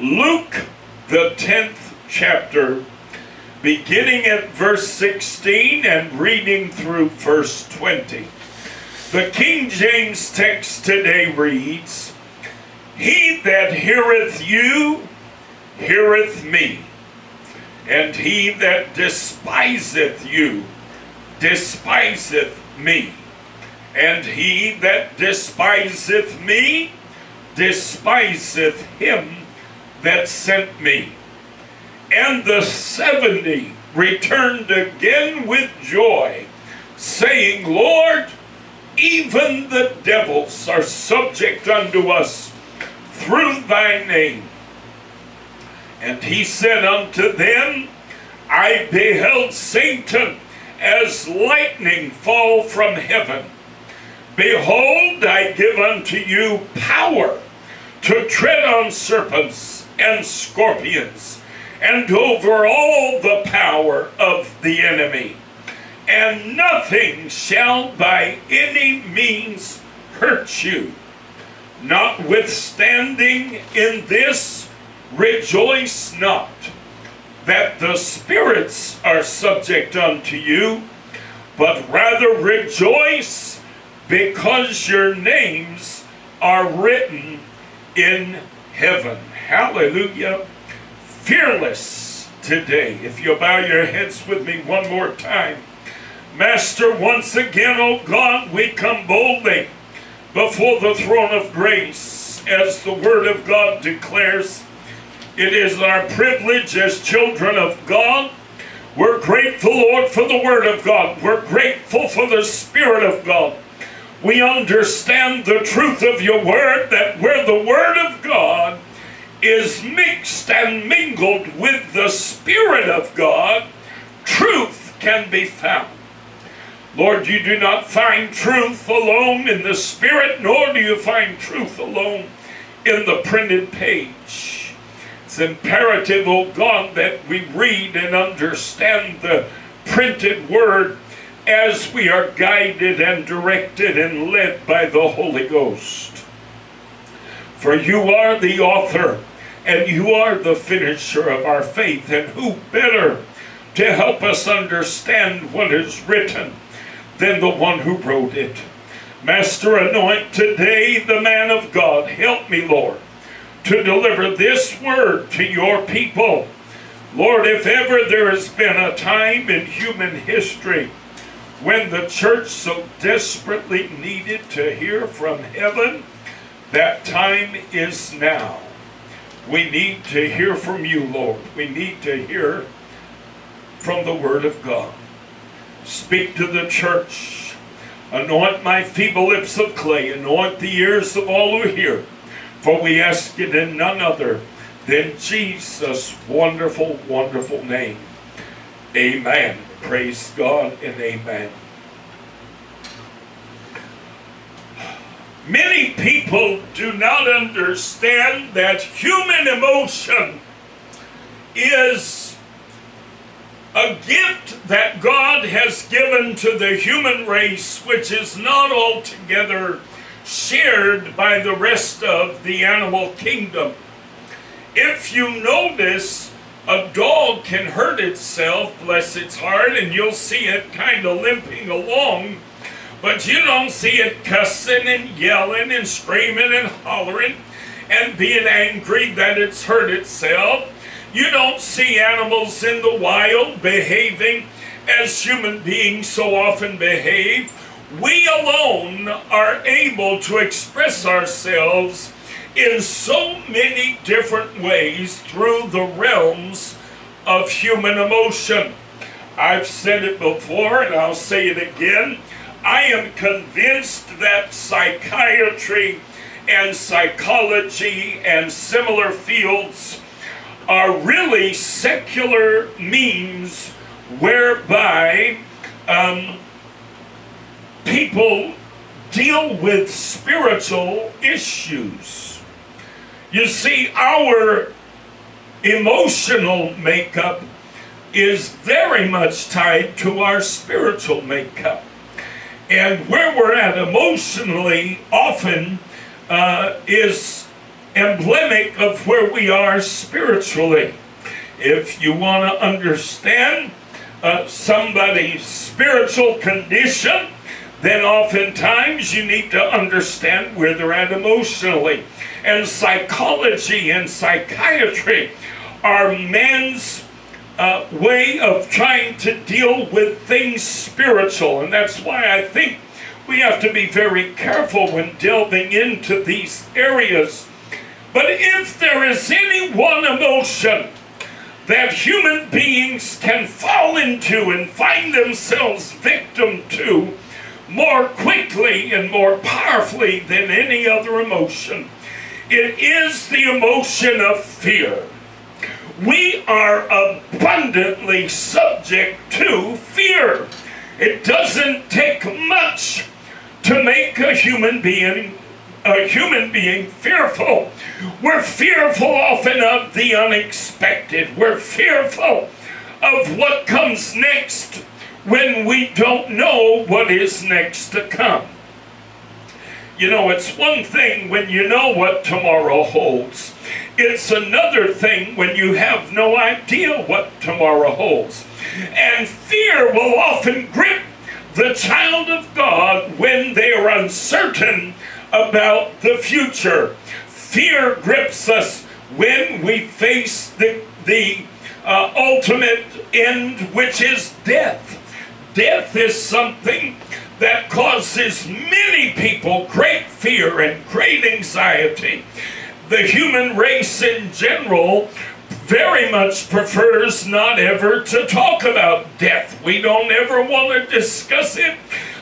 Luke, the 10th chapter, beginning at verse 16 and reading through verse 20. The King James text today reads, "He that heareth you, heareth me, and he that despiseth you, despiseth me, and he that despiseth me, despiseth him that sent me." And the 70 returned again with joy, saying, "Lord, even the devils are subject unto us through thy name." And he said unto them, "I beheld Satan as lightning fall from heaven. Behold, I give unto you power to tread on serpents and scorpions, and over all the power of the enemy, and nothing shall by any means hurt you. Notwithstanding in this, rejoice not, that the spirits are subject unto you, but rather rejoice, because your names are written in heaven." Hallelujah. Fearless today. If you'll bow your heads with me one more time. Master, once again, O God, we come boldly before the throne of grace, as the Word of God declares. It is our privilege as children of God. We're grateful, Lord, for the Word of God. We're grateful for the Spirit of God. We understand the truth of your Word, that where the Word of God is mixed and mingled with the Spirit of God, truth can be found. Lord, you do not find truth alone in the Spirit, nor do you find truth alone in the printed page. It's imperative, O God, that we read and understand the printed Word as we are guided and directed and led by the Holy Ghost. For you are the author and you are the finisher of our faith, and who better to help us understand what is written than the one who wrote it. Master, anoint today the man of God. Help me, Lord, to deliver this word to your people. Lord, if ever there has been a time in human history when the church so desperately needed to hear from heaven, that time is now. We need to hear from you, Lord. We need to hear from the Word of God. Speak to the church. Anoint my feeble lips of clay. Anoint the ears of all who hear. For we ask it in none other than Jesus' wonderful, wonderful name. Amen. Praise God and amen. Many people do not understand that human emotion is a gift that God has given to the human race, which is not altogether shared by the rest of the animal kingdom. If you notice, a dog can hurt itself, bless its heart, and you'll see it kind of limping along, but you don't see it cussing and yelling and screaming and hollering and being angry that it's hurt itself. You don't see animals in the wild behaving as human beings so often behave. We alone are able to express ourselves in so many different ways through the realms of human emotion. I've said it before and I'll say it again. I am convinced that psychiatry and psychology and similar fields are really secular means whereby people deal with spiritual issues. You see, our emotional makeup is very much tied to our spiritual makeup. And where we're at emotionally often is emblematic of where we are spiritually. If you want to understand somebody's spiritual condition, then oftentimes you need to understand where they're at emotionally. And psychology and psychiatry are men's way of trying to deal with things spiritual. And that's why I think we have to be very careful when delving into these areas. But if there is any one emotion that human beings can fall into and find themselves victim to more quickly and more powerfully than any other emotion, it is the emotion of fear. We are abundantly subject to fear. It doesn't take much to make a human being fearful. We're fearful often of the unexpected. We're fearful of what comes next when we don't know what is next to come. You know, it's one thing when you know what tomorrow holds. It's another thing when you have no idea what tomorrow holds. And fear will often grip the child of God when they are uncertain about the future. Fear grips us when we face the ultimate end, which is death. Death is something that causes many people great fear and great anxiety. The human race in general very much prefers not ever to talk about death. We don't ever want to discuss it.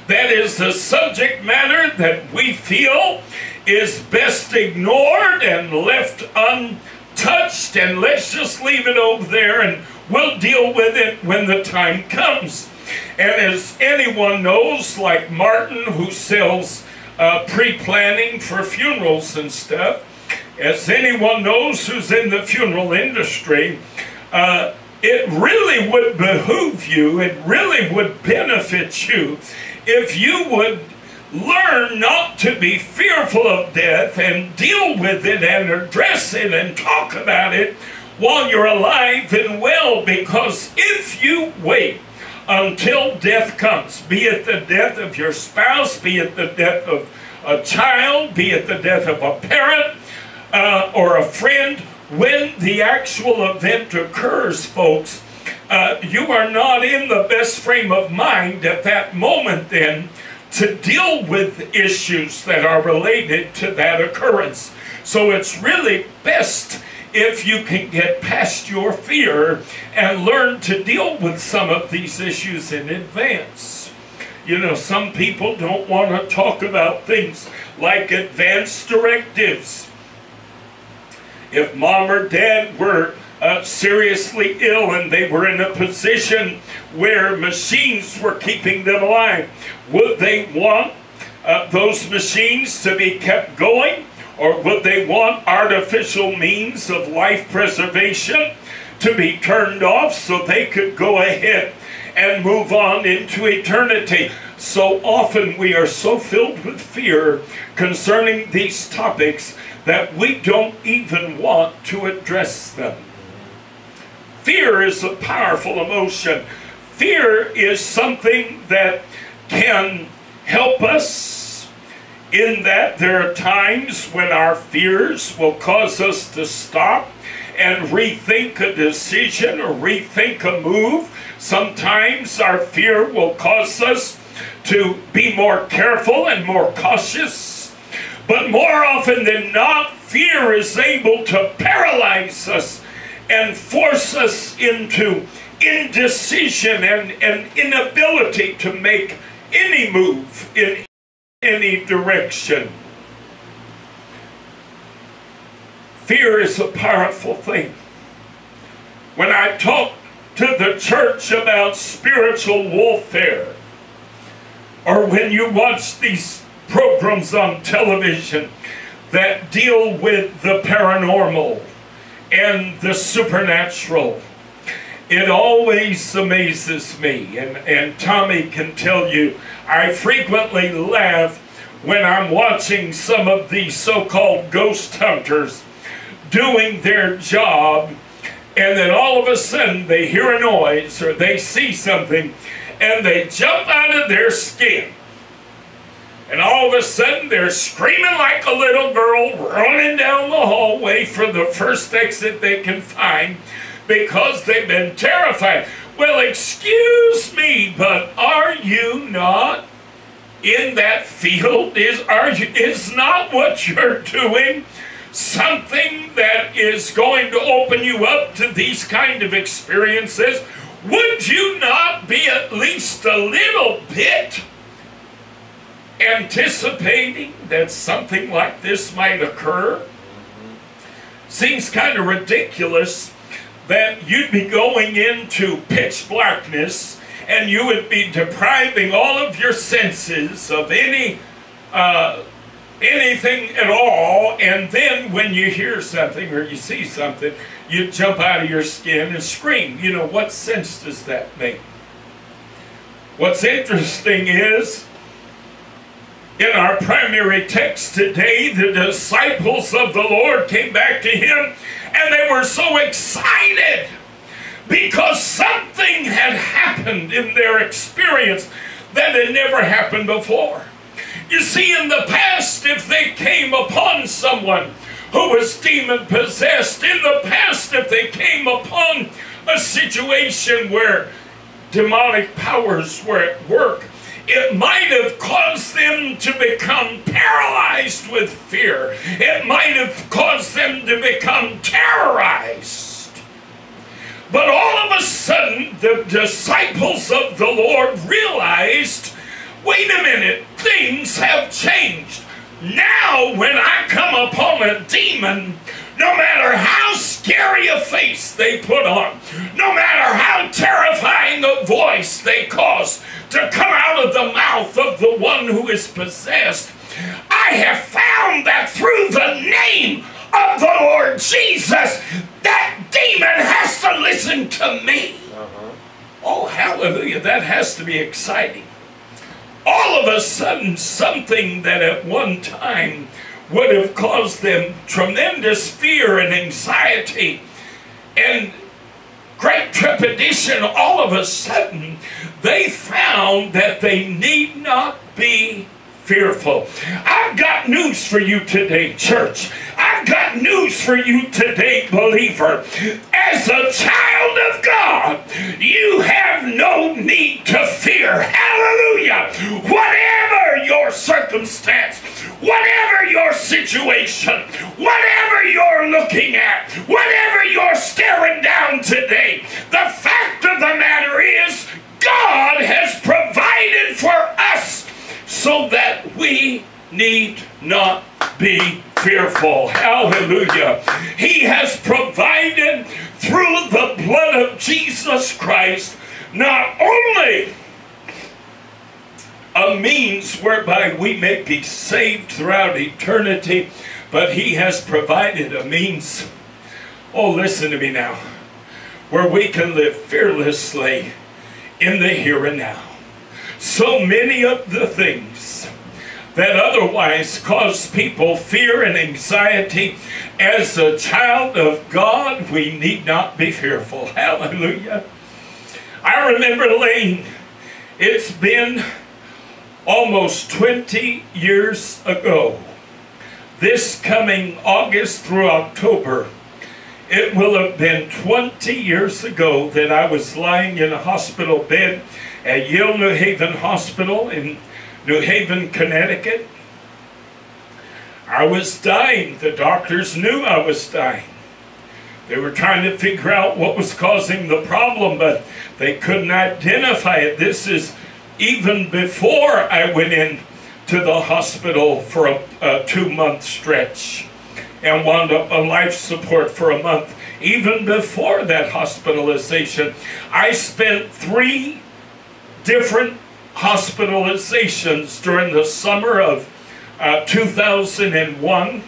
That is a subject matter that we feel is best ignored and left untouched, and let's just leave it over there and we'll deal with it when the time comes. And as anyone knows, like Martin, who sells pre-planning for funerals and stuff, as anyone knows who's in the funeral industry, it really would behoove you, it really would benefit you if you would learn not to be fearful of death and deal with it and address it and talk about it while you're alive and well. Because if you wait until death comes, be it the death of your spouse, be it the death of a child, be it the death of a parent, or a friend, when the actual event occurs, folks, you are not in the best frame of mind at that moment then to deal with issues that are related to that occurrence. So it's really best if you can get past your fear and learn to deal with some of these issues in advance. You know, some people don't want to talk about things like advance directives. If mom or dad were seriously ill and they were in a position where machines were keeping them alive, would they want those machines to be kept going? Or would they want artificial means of life preservation to be turned off so they could go ahead and move on into eternity? So often we are so filled with fear concerning these topics that we don't even want to address them. Fear is a powerful emotion. Fear is something that can help us in that there are times when our fears will cause us to stop and rethink a decision or rethink a move. Sometimes our fear will cause us to be more careful and more cautious. But more often than not, fear is able to paralyze us and force us into indecision and inability to make any move in any direction. Fear is a powerful thing. When I talk to the church about spiritual warfare, or when you watch these programs on television that deal with the paranormal and the supernatural, it always amazes me, and Tommy can tell you, I frequently laugh when I'm watching some of these so-called ghost hunters doing their job, and then all of a sudden they hear a noise or they see something and they jump out of their skin. And all of a sudden they're screaming like a little girl, running down the hallway for the first exit they can find because they've been terrified. Well, excuse me, but are you not in that field? Is not what you're doing something that is going to open you up to these kind of experiences? Would you not be at least a little bit anticipating that something like this might occur? Seems kind of ridiculous that you'd be going into pitch blackness and you would be depriving all of your senses of any anything at all, and then when you hear something or you see something, you jump out of your skin and scream. You know, what sense does that make? What's interesting is, in our primary text today, the disciples of the Lord came back to him and they were so excited because something had happened in their experience that had never happened before. You see, in the past, if they came upon someone who was demon-possessed, in the past, if they came upon a situation where demonic powers were at work, it might have caused them to become paralyzed with fear. It might have caused them to become terrorized. But all of a sudden, the disciples of the Lord realized, wait a minute, things have changed. Now when I come upon a demon, no matter how scary a face they put on, no matter how terrifying a voice they cause to come out of the mouth of the one who is possessed, I have found that through the name of the Lord Jesus, that demon has to listen to me. Oh, hallelujah, that has to be exciting. All of a sudden, something that at one time would have caused them tremendous fear and anxiety and great trepidation, all of a sudden they found that they need not be fearful. I've got news for you today, church. I've got news for you today, believer. As a child of God, you have no need to fear. Hallelujah! Whatever your circumstance, whatever your situation, whatever you're looking at, whatever you're staring down today, the fact of the matter is, God has provided for us so that we need not be fearful. Hallelujah. He has provided through the blood of Jesus Christ not only a means whereby we may be saved throughout eternity, but He has provided a means, oh listen to me now, where we can live fearlessly in the here and now. So many of the things that otherwise cause people fear and anxiety, as a child of God, we need not be fearful. Hallelujah. I remember, Lane, it's been almost 20 years ago. This coming August through October, it will have been 20 years ago that I was lying in a hospital bed at Yale New Haven Hospital in New Haven, Connecticut. I was dying. The doctors knew I was dying. They were trying to figure out what was causing the problem, but they couldn't identify it. This is even before I went in to the hospital for a 2-month stretch and wound up on life support for a month. Even before that hospitalization, I spent 3 different hospitalizations during the summer of 2001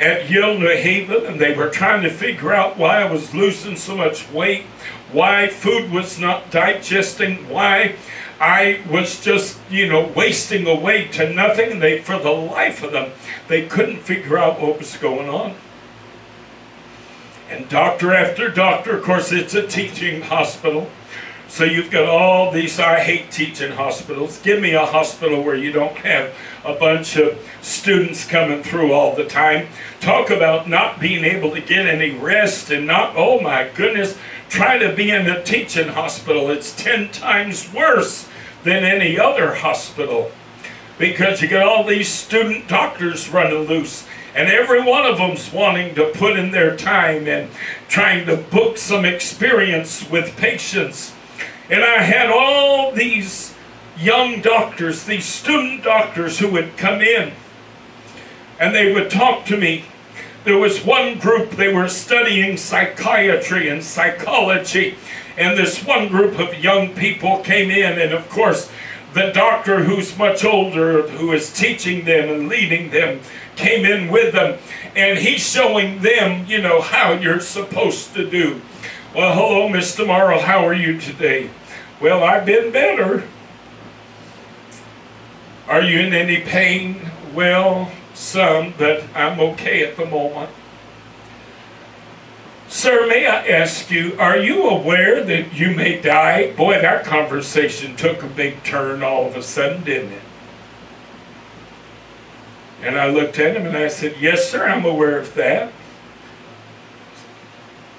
at Yale, New Haven, and they were trying to figure out why I was losing so much weight, why food was not digesting, why I was just, you know, wasting away to nothing. And they, for the life of them, they couldn't figure out what was going on. And doctor after doctor, of course, it's a teaching hospital. So you've got all these, I hate teaching hospitals. Give me a hospital where you don't have a bunch of students coming through all the time. Talk about not being able to get any rest and not, oh my goodness, try to be in a teaching hospital. It's 10 times worse than any other hospital because you got all these student doctors running loose. And every one of them's wanting to put in their time and trying to book some experience with patients. And I had all these young doctors, these student doctors who would come in and they would talk to me. There was one group, they were studying psychiatry and psychology. And this one group of young people came in, and of course the doctor who's much older, who is teaching them and leading them, came in with them, and he's showing them, you know, how you're supposed to do. Well, hello, Mr. Morrow, how are you today? Well, I've been better. Are you in any pain? Well, some, but I'm okay at the moment. Sir, may I ask you, are you aware that you may die? Boy, that conversation took a big turn all of a sudden, didn't it? And I looked at him and I said, yes, sir, I'm aware of that.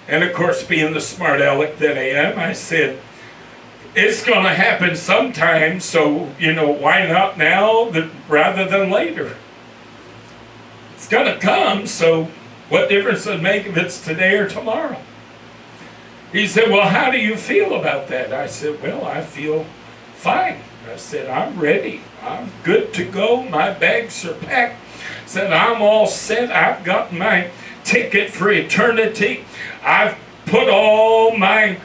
And of course, being the smart aleck that I am, I said, it's going to happen sometime, so, you know, why not now rather than later? It's going to come, so what difference does it make if it's today or tomorrow? He said, well, how do you feel about that? I said, well, I feel fine. I said, I'm ready. I'm good to go. My bags are packed. I said, I'm all set. I've got my ticket for eternity. I've put all of my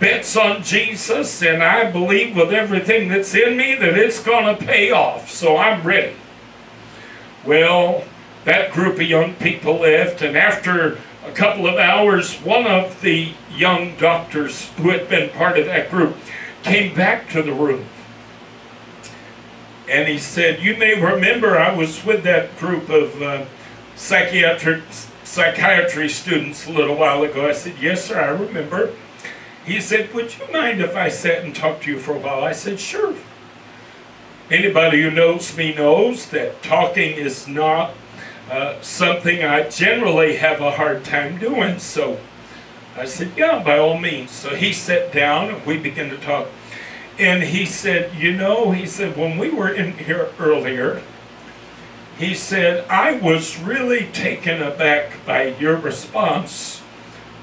bets on Jesus, and I believe with everything that's in me that it's going to pay off. So I'm ready. Well, that group of young people left, and after a couple of hours, one of the young doctors who had been part of that group came back to the room, and he said, you may remember I was with that group of psychiatry students a little while ago. I said, yes, sir, I remember. He said, would you mind if I sat and talked to you for a while? I said, sure. Anybody who knows me knows that talking is not something I generally have a hard time doing, so I said, yeah, by all means. So he sat down and we began to talk. And he said, you know, he said, when we were in here earlier, he said, I was really taken aback by your response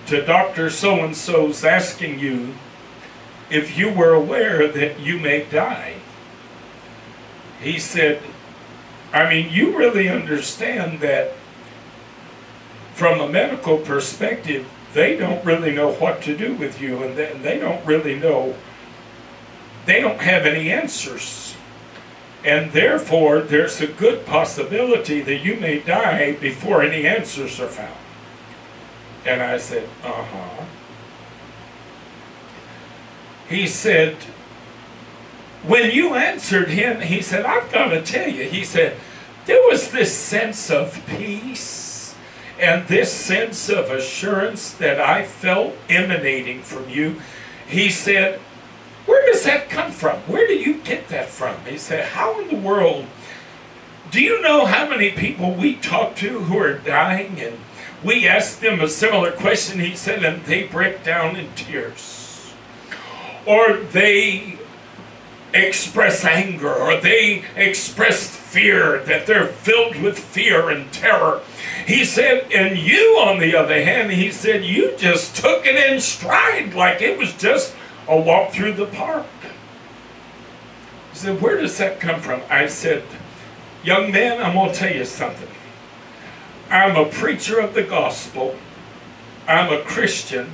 to Dr. So-and-so's asking you if you were aware that you may die. He said, I mean, you really understand that from a medical perspective, they don't really know what to do with you, and they don't really know, they don't have any answers. And therefore, there's a good possibility that you may die before any answers are found. And I said, uh-huh. He said, when you answered him, he said, I've got to tell you, he said, there was this sense of peace and this sense of assurance that I felt emanating from you. He said, where does that come from? Where do you get that from? He said, how in the world? Do you know how many people we talk to who are dying and we ask them a similar question? He said, and they break down in tears. Or they express anger, or they expressed fear, that they're filled with fear and terror. He said, and you, on the other hand, he said, you just took it in stride like it was just a walk through the park. He said, where does that come from? I said, young man, I'm going to tell you something. I'm a preacher of the gospel. I'm a Christian.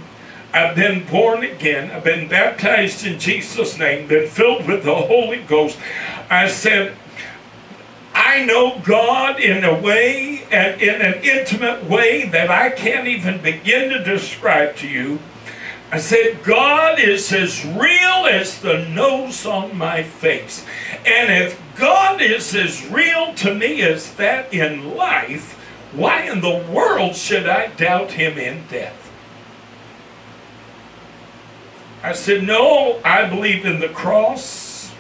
I've been born again. I've been baptized in Jesus' name, been filled with the Holy Ghost. I said, I know God in a way, and in an intimate way that I can't even begin to describe to you. I said, God is as real as the nose on my face. And if God is as real to me as that in life, why in the world should I doubt him in death? I said, no, I believe in the cross.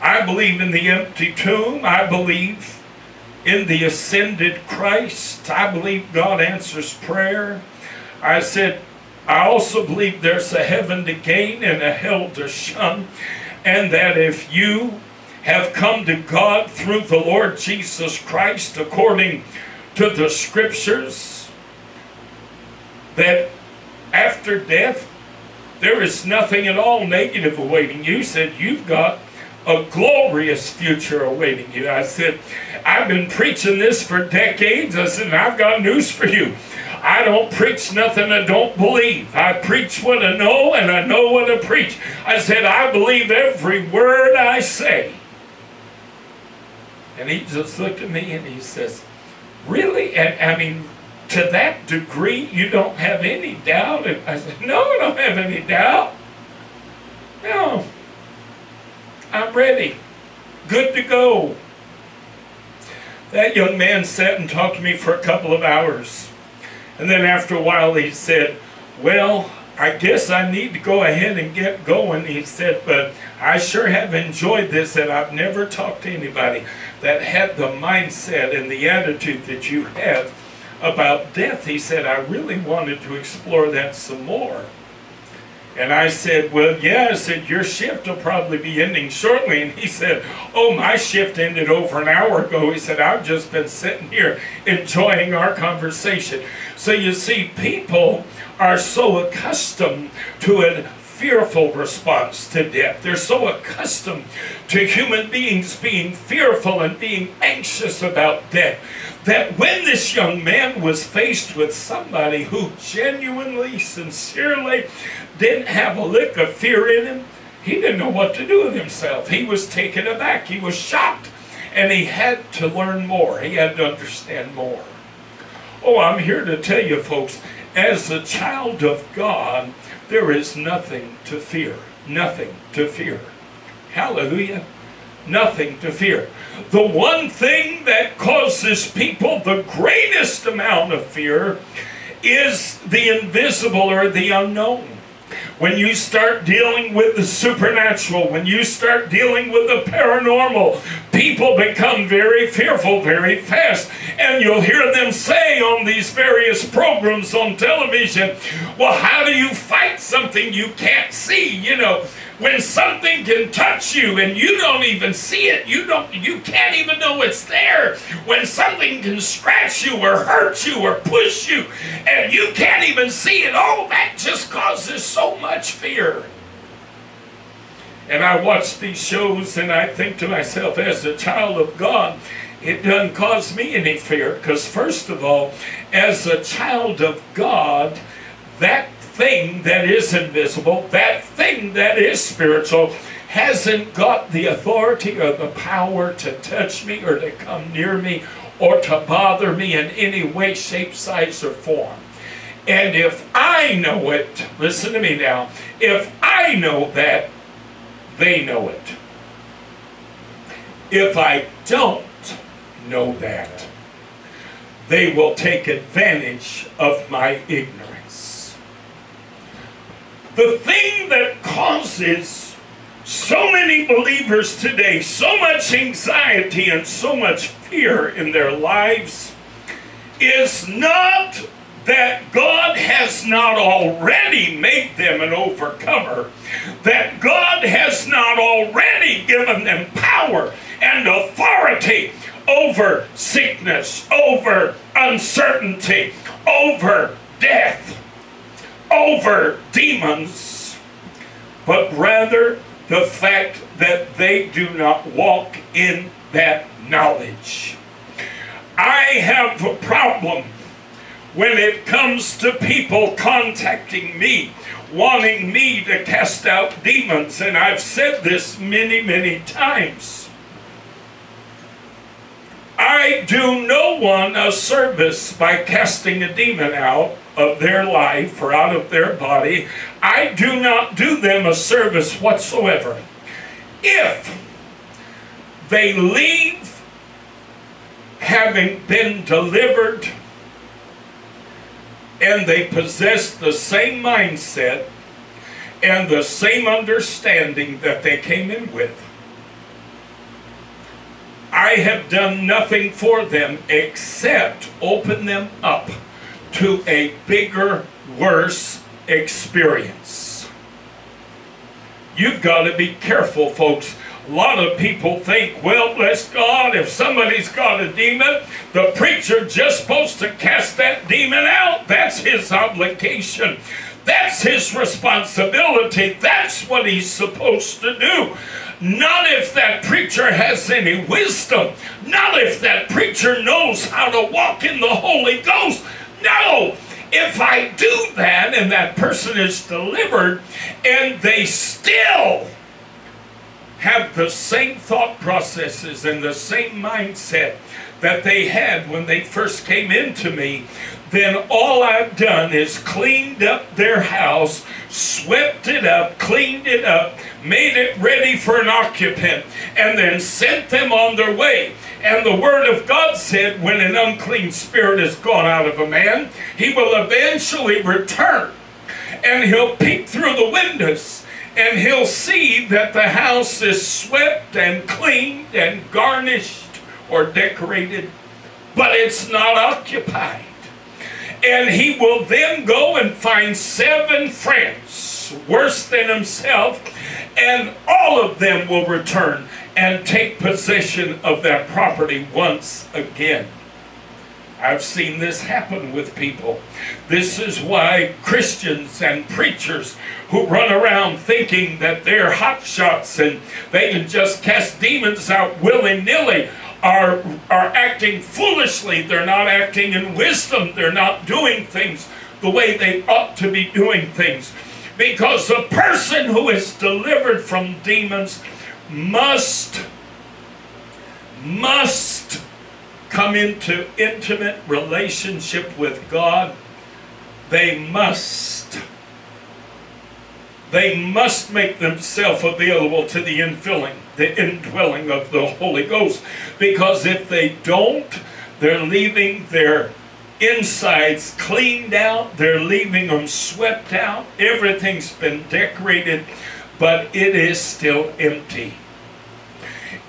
I believe in the empty tomb. I believe in the ascended Christ. I believe God answers prayer. I said, I also believe there's a heaven to gain and a hell to shun, and that if you have come to God through the Lord Jesus Christ according to the Scriptures, that after death there is nothing at all negative awaiting you. He said, you've got a glorious future awaiting you. I said, I've been preaching this for decades. I said, I've got news for you. I don't preach nothing I don't believe. I preach what I know, and I know what I preach. I said, I believe every word I say. And he just looked at me and he says, really? And I mean, to that degree, you don't have any doubt? And I said, no, I don't have any doubt. No. I'm ready. Good to go. That young man sat and talked to me for a couple of hours. And then after a while he said, well, I guess I need to go ahead and get going. He said, but I sure have enjoyed this, and I've never talked to anybody that had the mindset and the attitude that you have about death. He said, I really wanted to explore that some more. And I said, well, yeah, I said, your shift will probably be ending shortly. And he said, oh, my shift ended over an hour ago. He said, I've just been sitting here enjoying our conversation. So you see, people are so accustomed to a fearful response to death. They're so accustomed to human beings being fearful and being anxious about death, that when this young man was faced with somebody who genuinely, sincerely didn't have a lick of fear in him, he didn't know what to do with himself. He was taken aback. He was shocked. And he had to learn more. He had to understand more. Oh, I'm here to tell you, folks, as a child of God, there is nothing to fear. Nothing to fear. Hallelujah. Nothing to fear. The one thing that causes people the greatest amount of fear is the invisible or the unknown. When you start dealing with the supernatural, when you start dealing with the paranormal, people become very fearful very fast. And you'll hear them say on these various programs on television, well, how do you fight something you can't see? You know, when something can touch you and you don't even see it, you can't even know it's there. When something can scratch you or hurt you or push you and you can't even see it, oh, that just causes so much fear. And I watch these shows and I think to myself, as a child of God, it doesn't cause me any fear. Because first of all, as a child of God, that thing that is invisible, that thing that is spiritual, hasn't got the authority or the power to touch me or to come near me or to bother me in any way, shape, size, or form. And if I know it, listen to me now, if I know that, they know it. If I don't know that, they will take advantage of my ignorance. The thing that causes so many believers today so much anxiety and so much fear in their lives is not that God has not already made them an overcomer, that God has not already given them power and authority over sickness, over uncertainty, over death, over demons, but rather the fact that they do not walk in that knowledge. I have a problem when it comes to people contacting me, wanting me to cast out demons, and I've said this many, many times. I I do no one a service by casting a demon out of their life or out of their body. I do not do them a service whatsoever. If they leave having been delivered and they possess the same mindset and the same understanding that they came in with, I have done nothing for them except open them up to a bigger, worse experience. You've got to be careful, folks. A lot of people think, well, bless God, if somebody's got a demon, the preacher's just supposed to cast that demon out. That's his obligation. That's his responsibility. That's what he's supposed to do. Not if that preacher has any wisdom. Not if that preacher knows how to walk in the Holy Ghost. No! If I do that and that person is delivered and they still have the same thought processes and the same mindset that they had when they first came into me, then all I've done is cleaned up their house, swept it up, cleaned it up, made it ready for an occupant, and then sent them on their way. And the Word of God said, when an unclean spirit is gone out of a man, he will eventually return, and he'll peek through the windows, and he'll see that the house is swept and cleaned and garnished or decorated, but it's not occupied. And he will then go and find 7 friends worse than himself, and all of them will return and take possession of that property once again. I've seen this happen with people. This is why Christians and preachers who run around thinking that they're hot shots and they can just cast demons out willy-nilly are acting foolishly. They're not acting in wisdom. They're not doing things the way they ought to be doing things. Because the person who is delivered from demons must come into intimate relationship with God. They must make themselves available to the indwelling of the Holy Ghost. Because if they don't, they're leaving their insides cleaned out. They're leaving them swept out. Everything's been decorated, but it is still empty.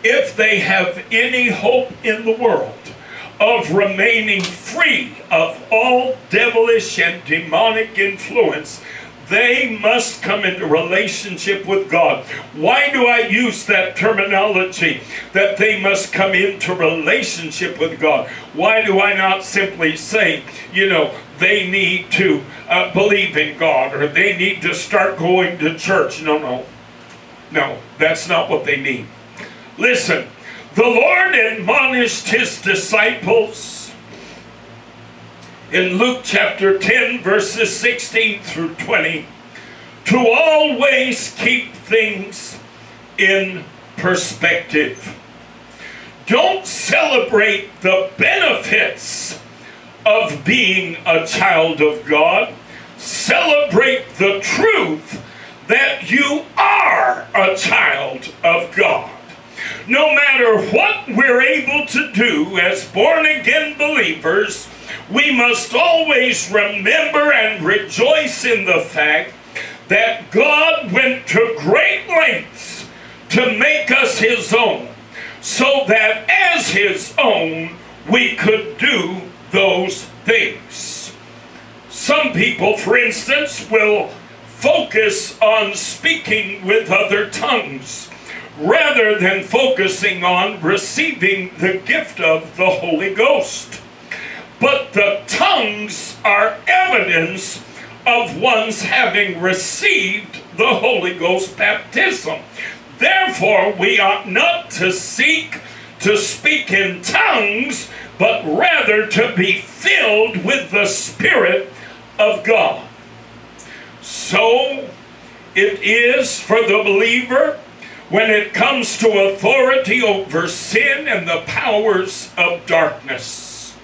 If they have any hope in the world of remaining free of all devilish and demonic influence, they must come into relationship with God. Why do I use that terminology, that they must come into relationship with God? Why do I not simply say, you know, they need to believe in God, or they need to start going to church? No, no. No, that's not what they need. Listen, the Lord admonished his disciples in Luke chapter 10, verses 16 through 20, to always keep things in perspective. Don't celebrate the benefits of being a child of God. Celebrate the truth that you are a child of God. No matter what we're able to do as born-again believers, we must always remember and rejoice in the fact that God went to great lengths to make us His own, so that as His own we could do those things. Some people, for instance, will focus on speaking with other tongues rather than focusing on receiving the gift of the Holy Ghost. But the tongues are evidence of one's having received the Holy Ghost baptism. Therefore, we ought not to seek to speak in tongues, but rather to be filled with the Spirit of God. So, it is for the believer when it comes to authority over sin and the powers of darkness.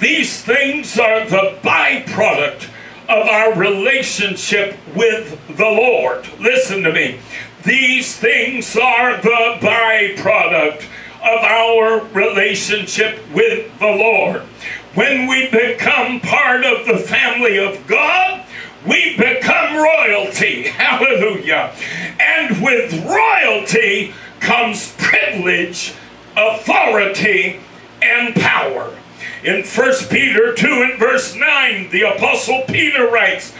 These things are the byproduct of our relationship with the Lord. Listen to me. These things are the byproduct of our relationship with the Lord. When we become part of the family of God, we become royalty. Hallelujah. And with royalty comes privilege, authority, and power. In 1 Peter 2 and verse 9, the Apostle Peter writes,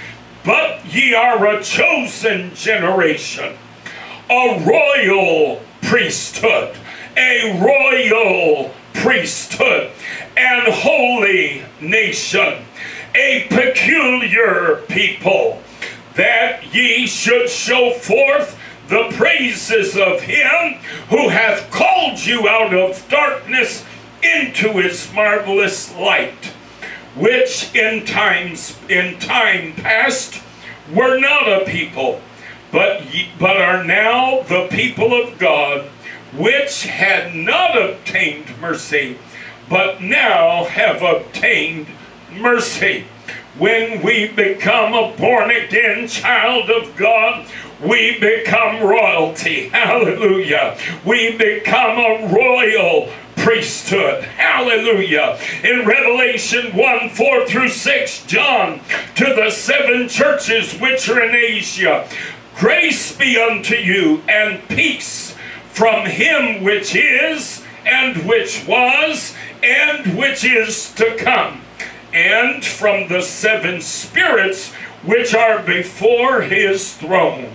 "But ye are a chosen generation, a royal priesthood, a royal priesthood, and holy nation, a peculiar people, that ye should show forth the praises of him who hath called you out of darkness into his marvelous light, which in time past were not a people, but are now the people of God, which had not obtained mercy, but now have obtained mercy." When we become a born-again child of God, we become royalty. Hallelujah. We become a royal priesthood. Hallelujah. In Revelation 1, 4 through 6, John, to the 7 churches which are in Asia, grace be unto you, and peace from him which is, and which was, and which is to come, and from the 7 spirits which are before his throne,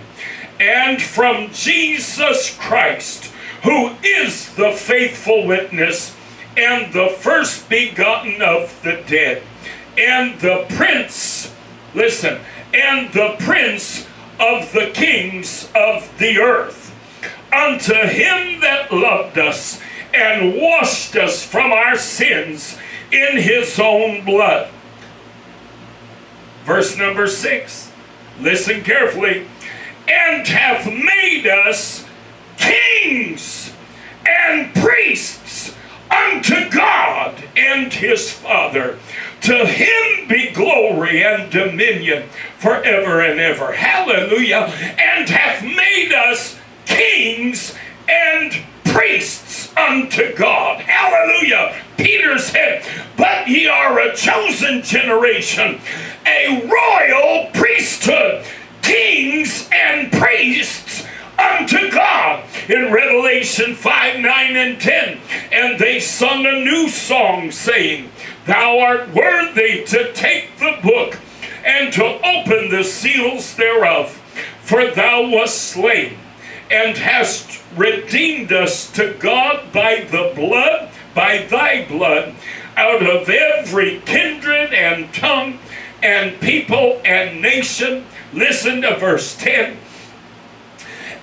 and from Jesus Christ, who is the faithful witness, and the first begotten of the dead, and the prince, listen, and the prince of the kings of the earth, unto him that loved us and washed us from our sins in his own blood. Verse number 6, listen carefully, and hath made us kings and priests unto God and his Father. To him be glory and dominion forever and ever. Hallelujah. And hath made us kings and priests unto God. Hallelujah. Peter said, "But ye are a chosen generation, a royal priesthood, kings and priests unto God." In Revelation 5, 9, and 10, and they sung a new song, saying, "Thou art worthy to take the book and to open the seals thereof, for thou wast slain, and hast redeemed us to God by thy blood, out of every kindred and tongue and people and nation." Listen to verse 10.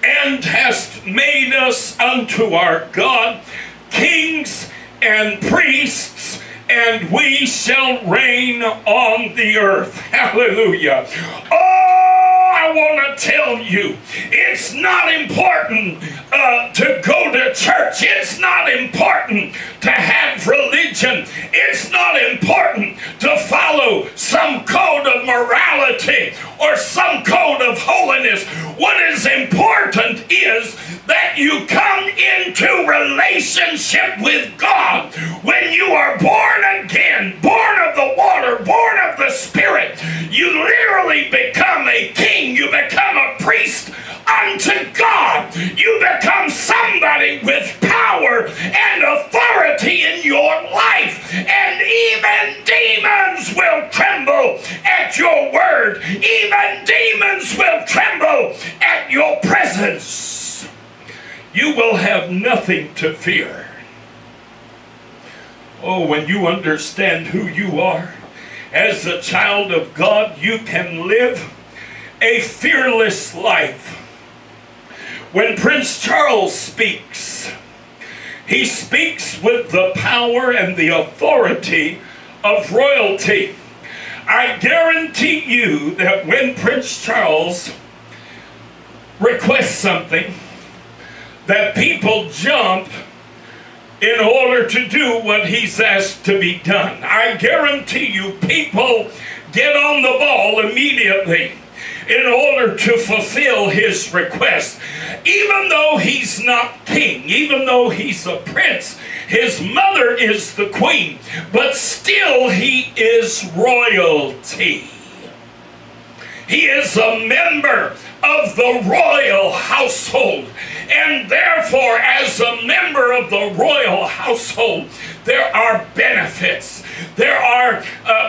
"And hast made us unto our God kings and priests, and we shall reign on the earth." Hallelujah. I want to tell you, it's not important to go to church. It's not important to have religion. It's not important to follow some code of morality or some code of holiness. What is important is that you come into relationship with God. When you are born again, born of the water, born of the Spirit, you literally become a king. You become a priest unto God. You become somebody with power and authority in your life. And even demons will tremble at your word. Even demons will tremble at your presence. You will have nothing to fear. Oh, when you understand who you are as a child of God, you can live a fearless life. When Prince Charles speaks, he speaks with the power and the authority of royalty. I guarantee you that when Prince Charles request something that people jump in order to do what he's asked to be done. I guarantee you, people get on the ball immediately in order to fulfill his request. Even though he's not king, even though he's a prince, his mother is the queen, but still he is royalty. He is a member of the royal household, and therefore as a member of the royal household there are benefits. There are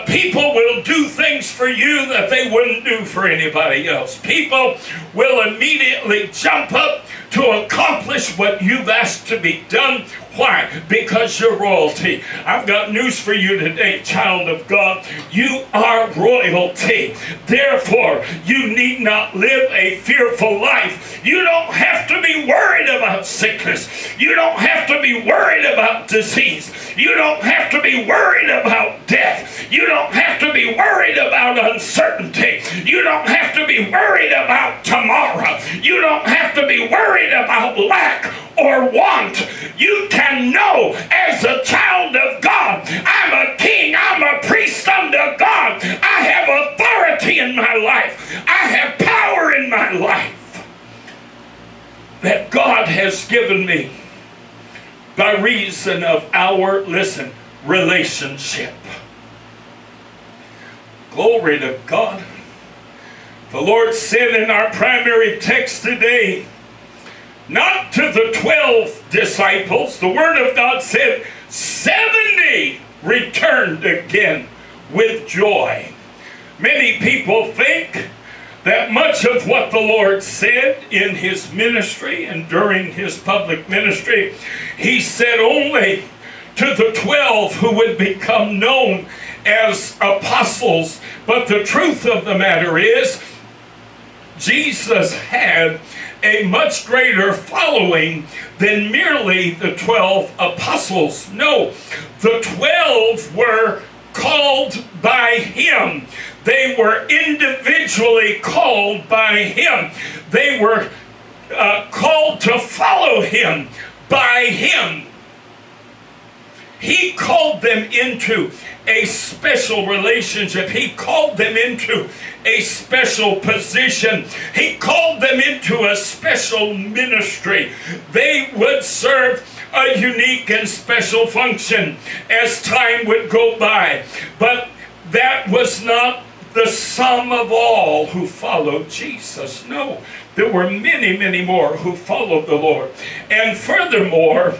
people will do things for you that they wouldn't do for anybody else. People will immediately jump up to accomplish what you've asked to be done. Why? Because you're royalty. I've got news for you today, child of God. You are royalty. Therefore, you need not live a fearful life. You don't have to be worried about sickness. You don't have to be worried about disease. You don't have to be worried about death. You don't have to be worried about uncertainty. You don't have to be worried about tomorrow. You don't have to be worried about lack or want. You can know as a child of God, I'm a king, I'm a priest unto God. I have authority in my life. I have power in my life that God has given me by reason of our, listen, relationship. Glory to God. The Lord said in our primary text today, not to the 12 disciples. The Word of God said 70 returned again with joy. Many people think that much of what the Lord said in his ministry and during his public ministry, he said only to the 12 who would become known as apostles. But the truth of the matter is, Jesus had a much greater following than merely the 12 apostles. No, the 12 were called by him. They were individually called by him. They were called to follow him by him. He called them into a special relationship. He called them into a special position. He called them into a special ministry. They would serve a unique and special function as time would go by. But that was not the sum of all who followed Jesus. No, there were many, many more who followed the Lord. And furthermore,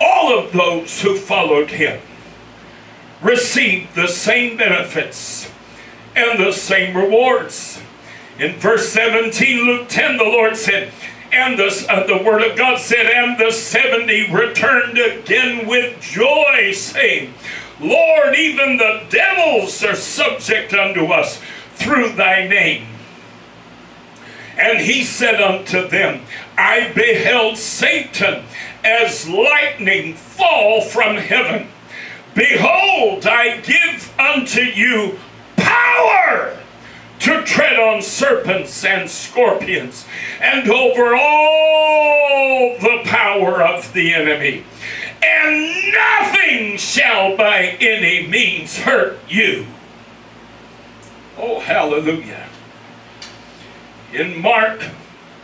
all of those who followed him received the same benefits and the same rewards. In verse 17, Luke 10, the Lord said, and the Word of God said, and the 70 returned again with joy, saying, Lord, even the devils are subject unto us through thy name. And he said unto them, I beheld Satan as lightning fall from heaven. Behold, I give unto you power to tread on serpents and scorpions, and over all the power of the enemy, and nothing shall by any means hurt you. Oh, hallelujah. In Mark,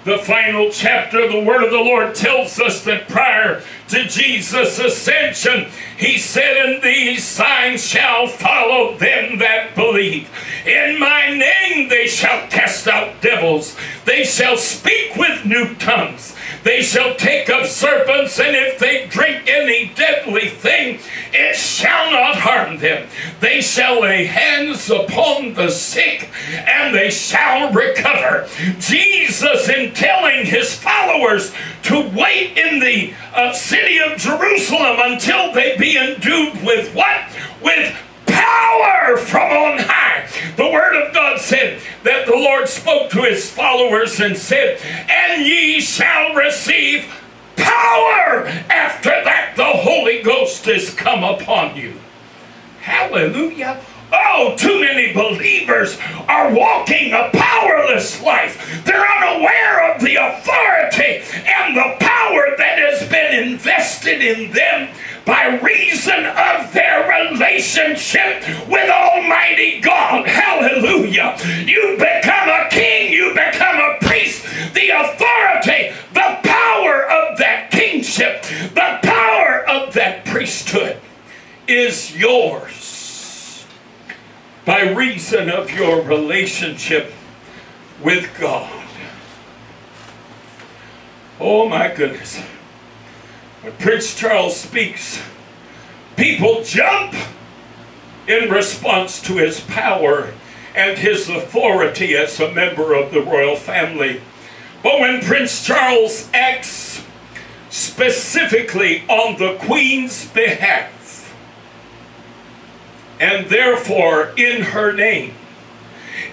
the final chapter, the word of the Lord tells us that prior to Jesus' ascension, he said, and these signs shall follow them that believe. In my name they shall cast out devils. They shall speak with new tongues. They shall take up serpents, and if they drink any deadly thing, it shall not harm them. They shall lay hands upon the sick, and they shall recover. Jesus, in telling his followers to wait in the city of Jerusalem until they be endued with what? With power from on high. The Word of God said that the Lord spoke to his followers and said, and ye shall receive power after that the Holy Ghost is come upon you. Hallelujah. Oh, too many believers are walking a powerless life. They're unaware of the authority and the power that has been invested in them by reason of their relationship with Almighty God. Hallelujah. You become a king. You become a priest. The authority, the power of that kingship, the power of that priesthood is yours by reason of your relationship with God. Oh my goodness. When Prince Charles speaks, people jump in response to his power and his authority as a member of the royal family. But when Prince Charles acts specifically on the Queen's behalf, and therefore in her name,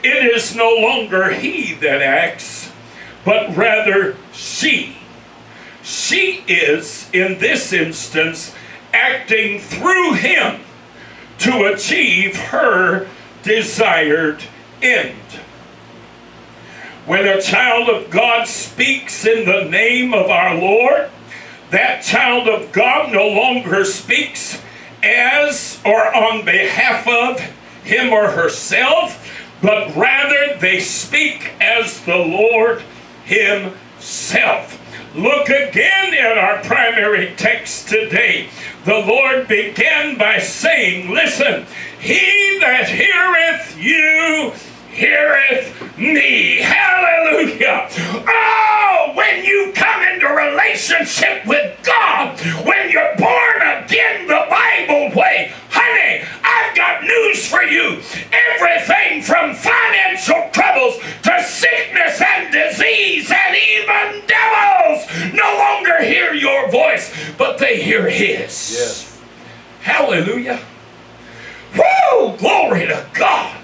it is no longer he that acts, but rather she. She is, in this instance, acting through him to achieve her desired end. When a child of God speaks in the name of our Lord, that child of God no longer speaks as or on behalf of him or herself, but rather they speak as the Lord himself. Look again at our primary text today. The Lord began by saying, listen, he that heareth you heareth me. Hallelujah. Oh, when you come into relationship with God, when you're born again the Bible way, honey, I've got news for you. Everything from financial troubles to sickness and disease and even devils no longer hear your voice, but they hear his. Yes. Hallelujah. Woo! Glory to God.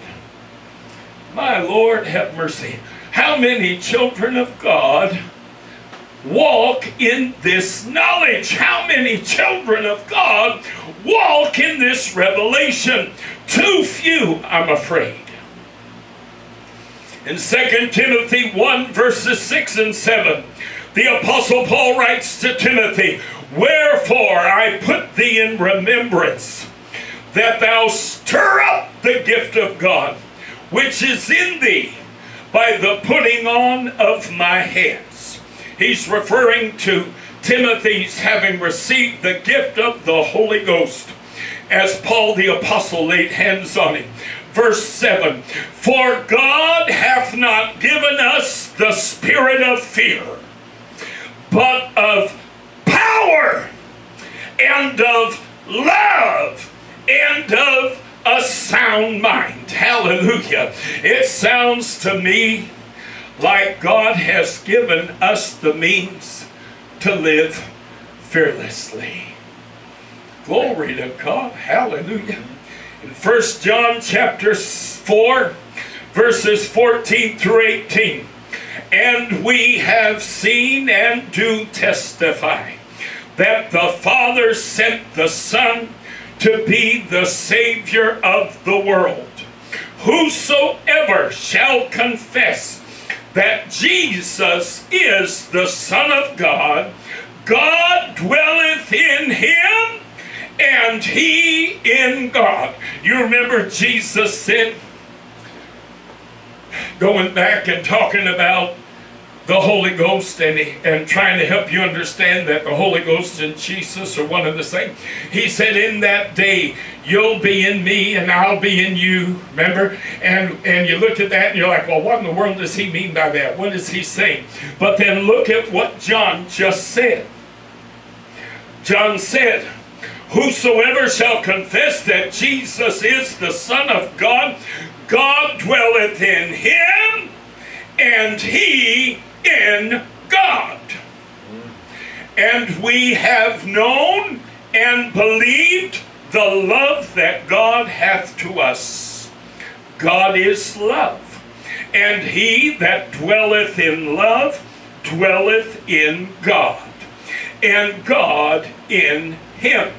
My Lord, have mercy. How many children of God walk in this knowledge? How many children of God walk in this revelation? Too few, I'm afraid. In 2 Timothy 1, verses 6 and 7, the Apostle Paul writes to Timothy, wherefore I put thee in remembrance that thou stir up the gift of God, which is in thee by the putting on of my hands. He's referring to Timothy's having received the gift of the Holy Ghost as Paul the Apostle laid hands on him. Verse 7, for God hath not given us the spirit of fear, but of power and of love and of a sound mind. Hallelujah. It sounds to me like God has given us the means to live fearlessly. Glory to God. Hallelujah. In 1 John chapter 4, verses 14 through 18, and we have seen and do testify that the Father sent the Son to be the Savior of the world. Whosoever shall confess that Jesus is the Son of God, God dwelleth in him, and he in God. You remember Jesus said, going back and talking about the Holy Ghost and trying to help you understand that the Holy Ghost and Jesus are one and the same. He said, in that day, you'll be in me and I'll be in you. Remember? And you look at that and you're like, well, what in the world does he mean by that? What is he saying? But then look at what John just said. John said, whosoever shall confess that Jesus is the Son of God, God dwelleth in him and he in God. And we have known and believed the love that God hath to us. God is love, and he that dwelleth in love dwelleth in God, and God in him.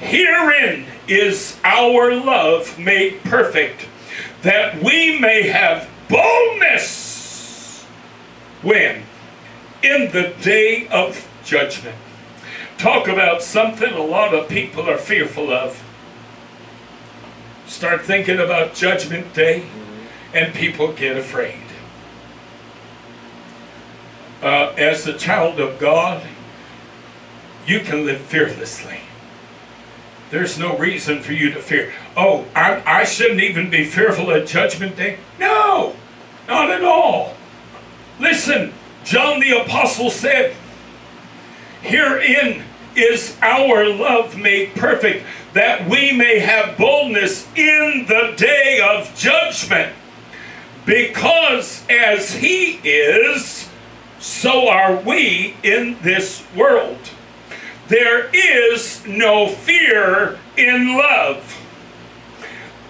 Herein is our love made perfect, that we may have boldness when in the day of judgment. Talk about something a lot of people are fearful of. Start thinking about Judgment Day and people get afraid. As a child of God, you can live fearlessly. There's no reason for you to fear. Oh, I shouldn't even be fearful at Judgment Day. No, not at all. Listen, John the Apostle said, "Herein is our love made perfect, that we may have boldness in the day of judgment. Because as he is, so are we in this world. There is no fear in love,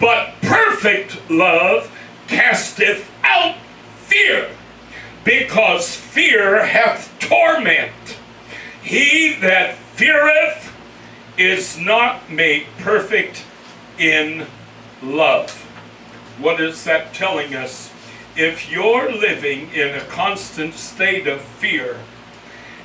but perfect love casteth out fear, because fear hath torment. He that feareth is not made perfect in love." What is that telling us? If you're living in a constant state of fear,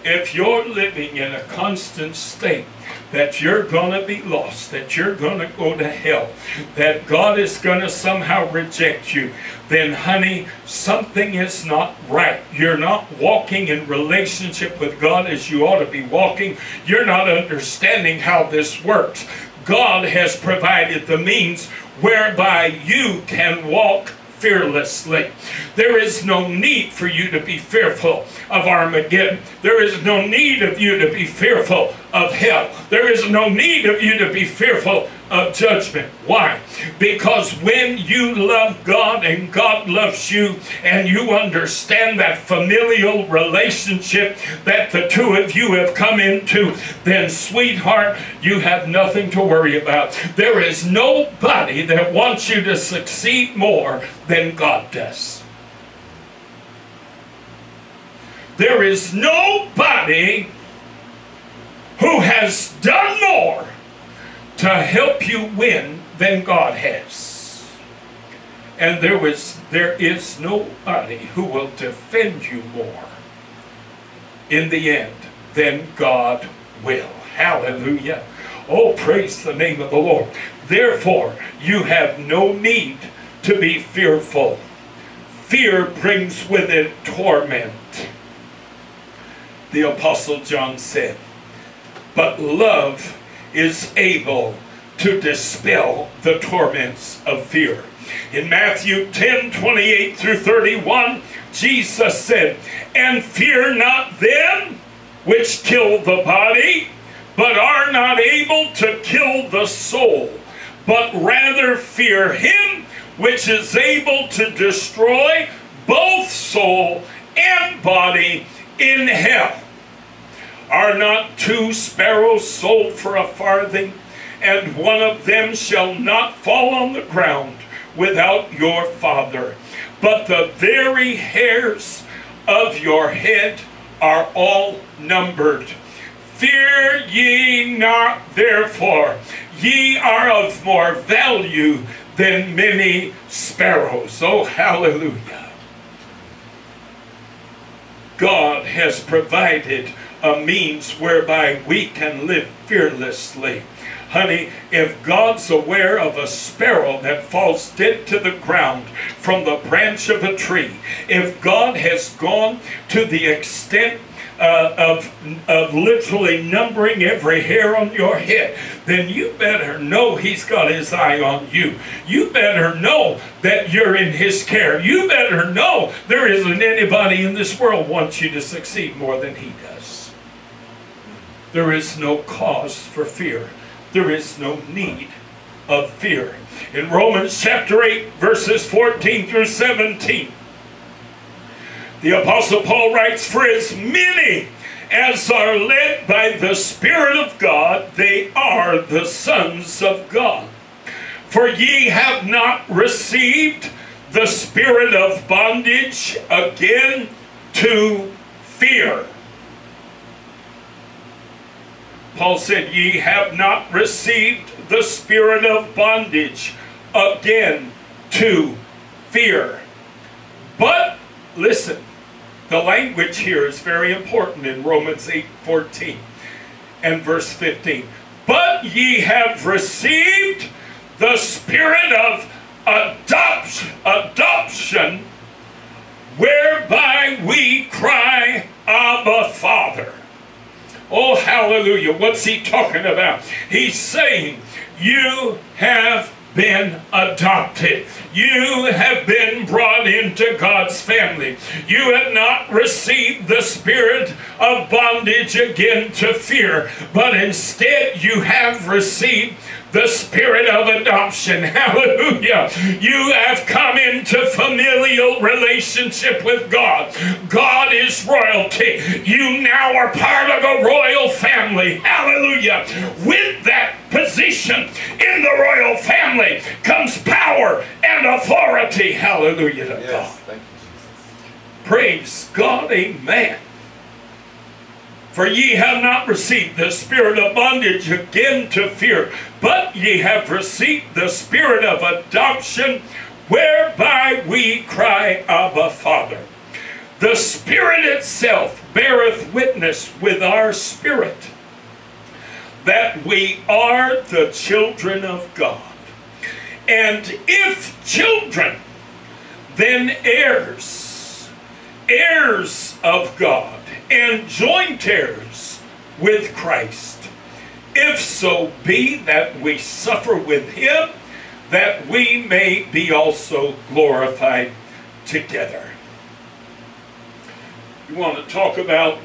if you're living in a constant state that you're going to be lost, that you're going to go to hell, that God is going to somehow reject you, then honey, something is not right. You're not walking in relationship with God as you ought to be walking. You're not understanding how this works. God has provided the means whereby you can walk fearlessly. There is no need for you to be fearful of Armageddon. There is no need of you to be fearful of hell. There is no need of you to be fearful of judgment. Why? Because when you love God and God loves you, and you understand that familial relationship that the two of you have come into, then sweetheart, you have nothing to worry about. There is nobody that wants you to succeed more than God does. There is nobody who has done more to help you win than God has. And there is nobody who will defend you more in the end than God will. Hallelujah. Oh, praise the name of the Lord. Therefore, you have no need to be fearful. Fear brings with it torment. The Apostle John said, "But love is able to dispel the torments of fear." In Matthew 10:28 through 31, Jesus said, "And fear not them which kill the body, but are not able to kill the soul, but rather fear him which is able to destroy both soul and body in hell. Are not two sparrows sold for a farthing? And one of them shall not fall on the ground without your Father. But the very hairs of your head are all numbered. Fear ye not, therefore, ye are of more value than many sparrows." Oh, hallelujah. God has provided a means whereby we can live fearlessly. Honey, if God's aware of a sparrow that falls dead to the ground from the branch of a tree, if God has gone to the extent of literally numbering every hair on your head, then you better know he's got his eye on you. You better know that you're in his care. You better know there isn't anybody in this world wants you to succeed more than he does. There is no cause for fear. There is no need of fear. In Romans chapter 8, verses 14 through 17, the Apostle Paul writes, "For as many as are led by the Spirit of God, they are the sons of God. For ye have not received the spirit of bondage again to fear." Paul said, "Ye have not received the spirit of bondage again to fear. But listen, the language here is very important in Romans 8:14 and verse 15. But ye have received the spirit of adoption, whereby we cry, Abba, Father. Oh, hallelujah. What's he talking about? He's saying, you have been adopted. You have been brought into God's family. You have not received the spirit of bondage again to fear, but instead you have received the spirit of adoption. Hallelujah. You have come into familial relationship with God. God is royalty. You now are part of a royal family. Hallelujah. With that position in the royal family comes power and authority. Hallelujah to God. Thank you, Jesus. Praise God. Amen. For ye have not received the spirit of bondage again to fear, but ye have received the spirit of adoption, whereby we cry, Abba, Father. The Spirit itself beareth witness with our spirit that we are the children of God. And if children, then heirs, heirs of God, and joint heirs with Christ, if so be that we suffer with him, that we may be also glorified together. You want to talk about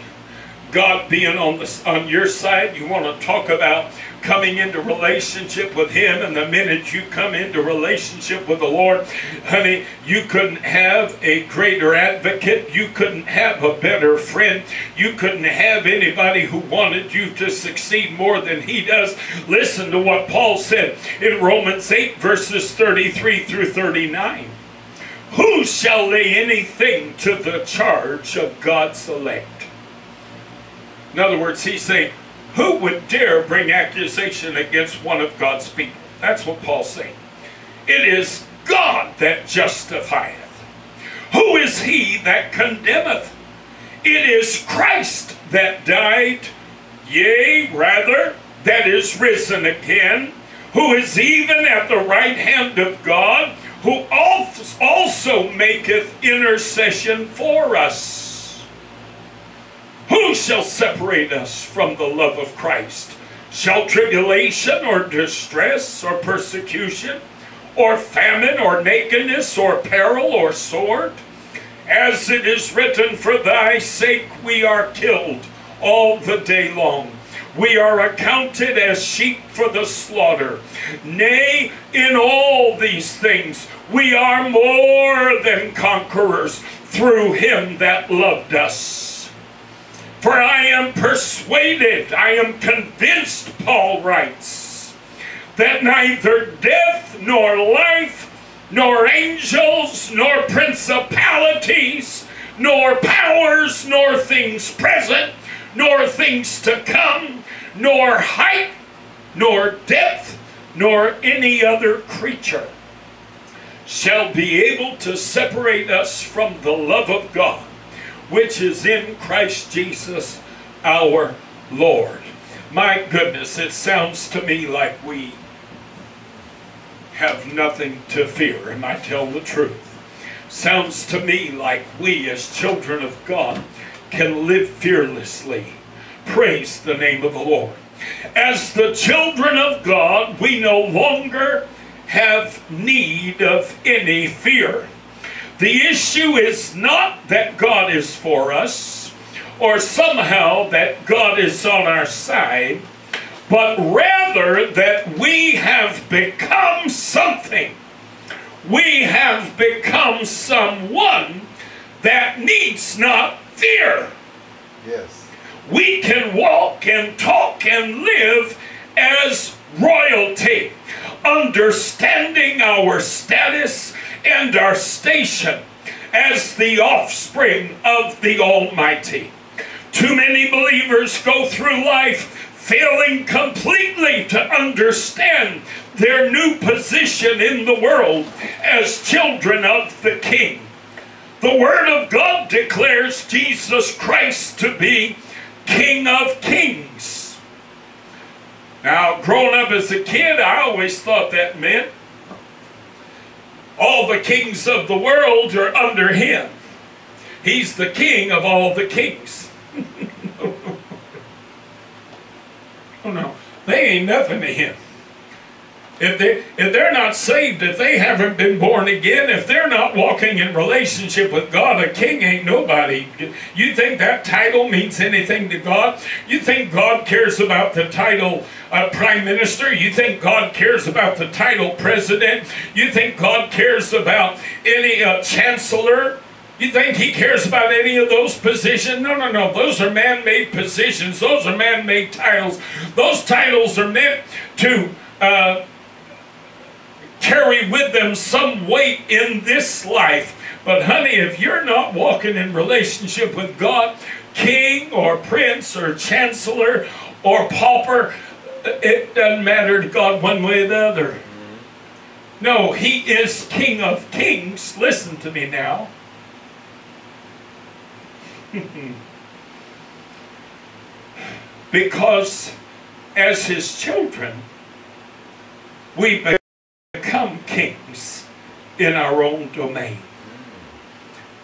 God being on your side? You want to talk about coming into relationship with him? And the minute you come into relationship with the Lord, honey, you couldn't have a greater advocate. You couldn't have a better friend. You couldn't have anybody who wanted you to succeed more than he does. Listen to what Paul said in Romans 8 verses 33 through 39. Who shall lay anything to the charge of God's elect? In other words, he's saying, who would dare bring accusation against one of God's people? That's what Paul's saying. It is God that justifieth. Who is he that condemneth? It is Christ that died, yea, rather, that is risen again, who is even at the right hand of God, who also maketh intercession for us. Who shall separate us from the love of Christ? Shall tribulation or distress or persecution or famine or nakedness or peril or sword? As it is written, for thy sake we are killed all the day long. We are accounted as sheep for the slaughter. Nay, in all these things we are more than conquerors through him that loved us. For I am persuaded, I am convinced, Paul writes, that neither death, nor life, nor angels, nor principalities, nor powers, nor things present, nor things to come, nor height, nor depth, nor any other creature shall be able to separate us from the love of God, which is in Christ Jesus our Lord. My goodness, it sounds to me like we have nothing to fear. Am I telling the truth? Sounds to me like we as children of God can live fearlessly. Praise the name of the Lord. As the children of God, we no longer have need of any fear. The issue is not that God is for us, or somehow that God is on our side, but rather that we have become something. We have become someone that needs not fear. Yes. We can walk and talk and live as royalty, understanding our status and our station as the offspring of the Almighty. Too many believers go through life failing completely to understand their new position in the world as children of the King. The Word of God declares Jesus Christ to be King of Kings. Now, growing up as a kid, I always thought that meant all the kings of the world are under Him. He's the King of all the kings. Oh no, they ain't nothing to Him. If they're not saved, if they haven't been born again, if they're not walking in relationship with God, a king ain't nobody. You think that title means anything to God? You think God cares about the title prime minister? You think God cares about the title president? You think God cares about any chancellor? You think He cares about any of those positions? No, no, no. Those are man-made positions. Those are man-made titles. Those titles are meant to carry with them some weight in this life. But honey, if you're not walking in relationship with God, king or prince or chancellor or pauper, it doesn't matter to God one way or the other. No, He is King of Kings. Listen to me now. Because as His children, we become kings in our own domain.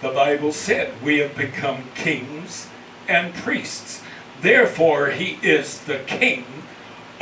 The Bible said we have become kings and priests. Therefore, He is the King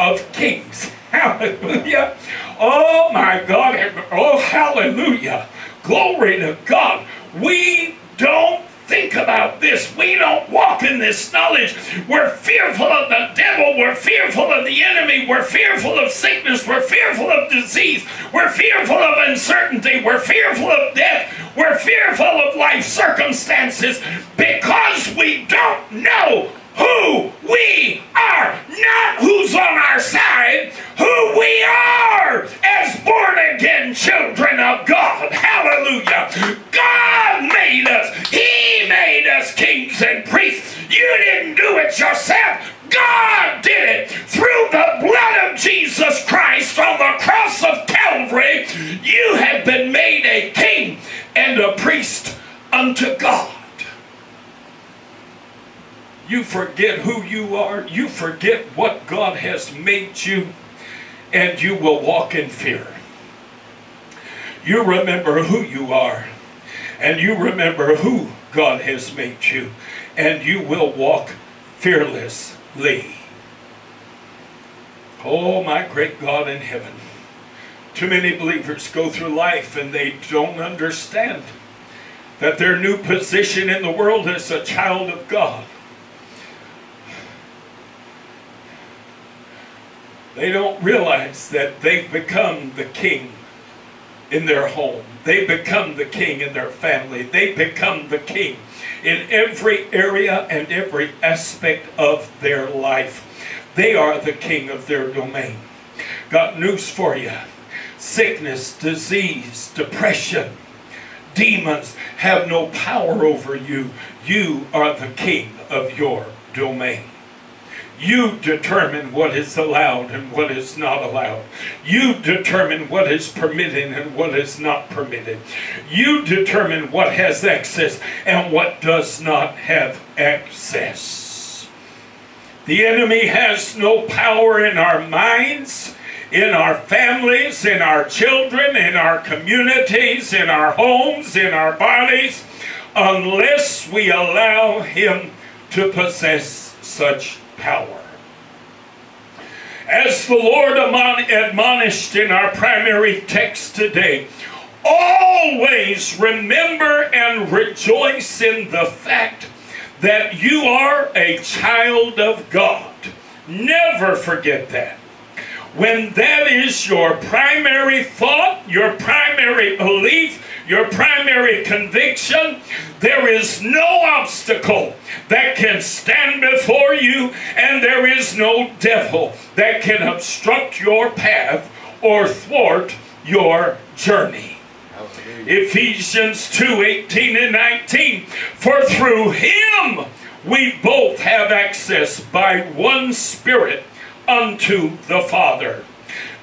of Kings. Hallelujah. Oh my God. Oh, hallelujah. Glory to God. We don't think about this. We don't walk in this knowledge. We're fearful of the devil. We're fearful of the enemy. We're fearful of sickness. We're fearful of disease. We're fearful of uncertainty. We're fearful of death. We're fearful of life circumstances because we don't know who we are. Not who's on our side. Who we are as born again children of God. Hallelujah. God made us. He made us kings and priests. You didn't do it yourself. God did it through the blood of Jesus Christ on the cross of Calvary. You have been made a king and a priest unto God. You forget who you are. You forget what God has made you, and you will walk in fear. You remember who you are, and you remember who God has made you, and you will walk fearlessly. Oh, my great God in heaven. Too many believers go through life and they don't understand that their new position in the world is a child of God. They don't realize that they've become the king in their home. They become the king in their family. They become the king in every area and every aspect of their life. They are the king of their domain. Got news for you. Sickness, disease, depression, demons have no power over you. You are the king of your domain. You determine what is allowed and what is not allowed. You determine what is permitted and what is not permitted. You determine what has access and what does not have access. The enemy has no power in our minds, in our families, in our children, in our communities, in our homes, in our bodies, unless we allow him to possess such power. As the Lord admonished in our primary text today, always remember and rejoice in the fact that you are a child of God. Never forget that. When that is your primary thought, your primary belief, your primary conviction, there is no obstacle that can stand before you, and there is no devil that can obstruct your path or thwart your journey. Ephesians 2:18 and 19, for through Him we both have access by one Spirit unto the Father.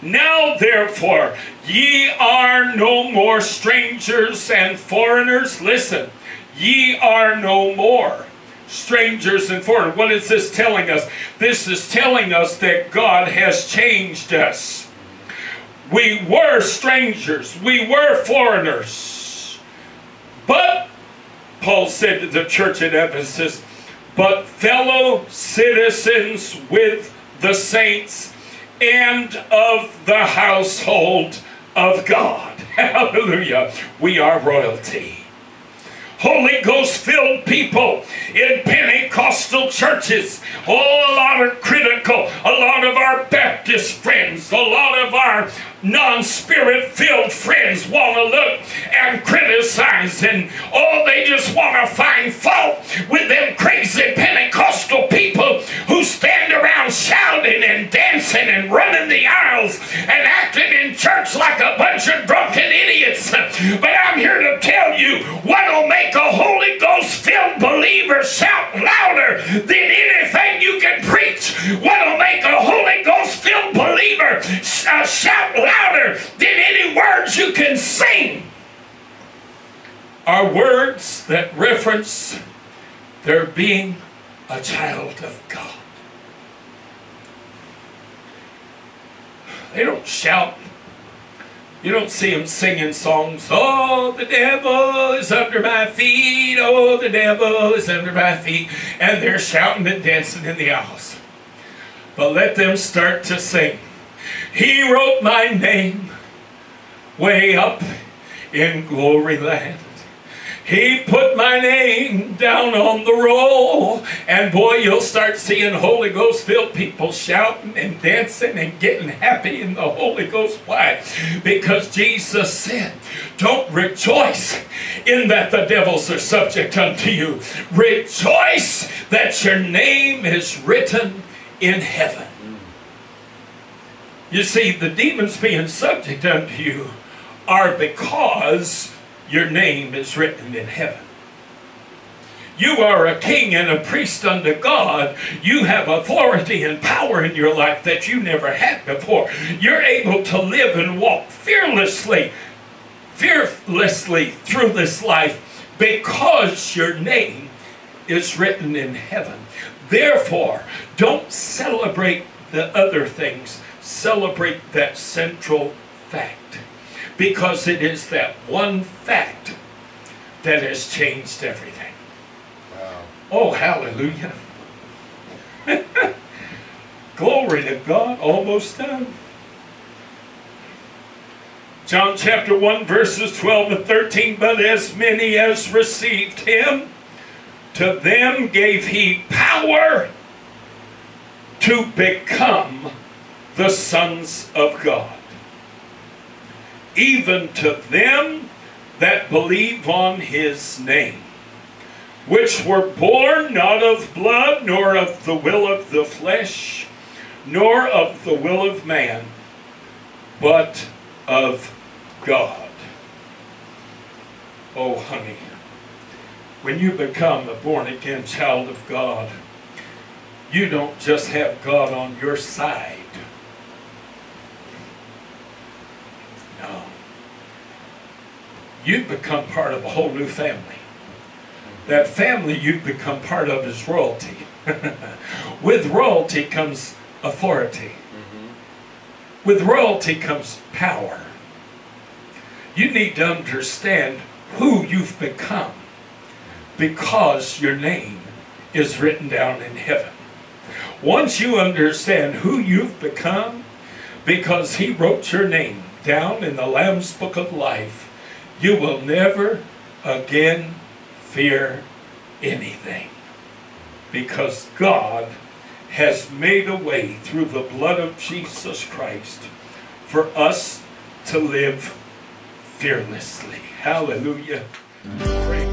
Now therefore, ye are no more strangers and foreigners. Listen, ye are no more strangers and foreigners. What is this telling us? This is telling us that God has changed us. We were strangers. We were foreigners. But, Paul said to the church at Ephesus, but fellow citizens with the saints and of the household of God. Hallelujah. We are royalty. Holy Ghost-filled people in Pentecostal churches. Oh, a lot are critical. A lot of our Baptist friends, a lot of our non-Spirit-filled friends want to look and criticize, and oh, they just want to find fault with them crazy Pentecostal people who stand around shouting and dancing and running the aisles and acting in church like a bunch of drunken idiots. But I'm here to tell you what will make a Holy Ghost-filled believer shout louder than anything you can preach. What will make a Holy Ghost-filled believer shout louder than any words you can sing are words that reference their being a child of God. They don't shout. You don't see them singing songs. Oh, the devil is under my feet. Oh, the devil is under my feet. And they're shouting and dancing in the aisles. But let them start to sing. He wrote my name way up in glory land. He put my name down on the roll. And boy, you'll start seeing Holy Ghost-filled people shouting and dancing and getting happy in the Holy Ghost. Why? Because Jesus said, don't rejoice in that the devils are subject unto you. Rejoice that your name is written in heaven. You see, the demons being subject unto you are because your name is written in heaven. You are a king and a priest unto God. You have authority and power in your life that you never had before. You're able to live and walk fearlessly through this life because your name is written in heaven. Therefore, don't celebrate the other things. Celebrate that central fact, because it is that one fact that has changed everything. Wow. Oh, hallelujah. Glory to God. Almost done. John chapter 1 verses 12 and 13, but as many as received him, to them gave he power to become the sons of God, even to them that believe on his name, which were born not of blood, nor of the will of the flesh, nor of the will of man, but of God. Oh, honey, when you become a born-again child of God, you don't just have God on your side. You've become part of a whole new family. That family you've become part of is royalty. With royalty comes authority. With royalty comes power. You need to understand who you've become because your name is written down in heaven. Once you understand who you've become, because he wrote your name down in the Lamb's Book of Life, you will never again fear anything, because God has made a way through the blood of Jesus Christ for us to live fearlessly. Hallelujah. Great.